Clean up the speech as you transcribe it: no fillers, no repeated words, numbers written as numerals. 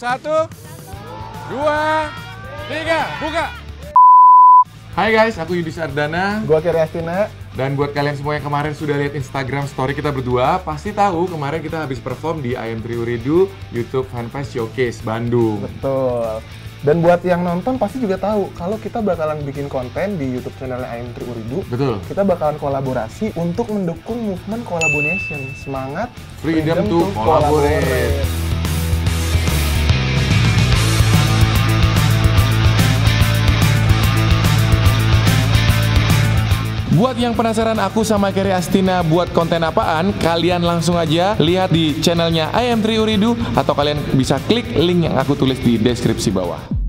1, 2, 3, buka. Hai guys, aku Yudist Ardhana. Gua Kery Astina. Dan buat kalian semua yang kemarin sudah lihat Instagram story kita berdua, pasti tahu kemarin kita habis perform di IM3Ooredoo YouTube Fanfest Showcase Bandung. Betul. Dan buat yang nonton pasti juga tahu kalau kita bakalan bikin konten di YouTube channel IM3Ooredoo. Betul. Kita bakalan kolaborasi untuk mendukung movement collaboration. Semangat freedom to collaborate. Buat yang penasaran aku sama Kery Astina buat konten apaan, kalian langsung aja lihat di channelnya IM3Ooredoo atau kalian bisa klik link yang aku tulis di deskripsi bawah.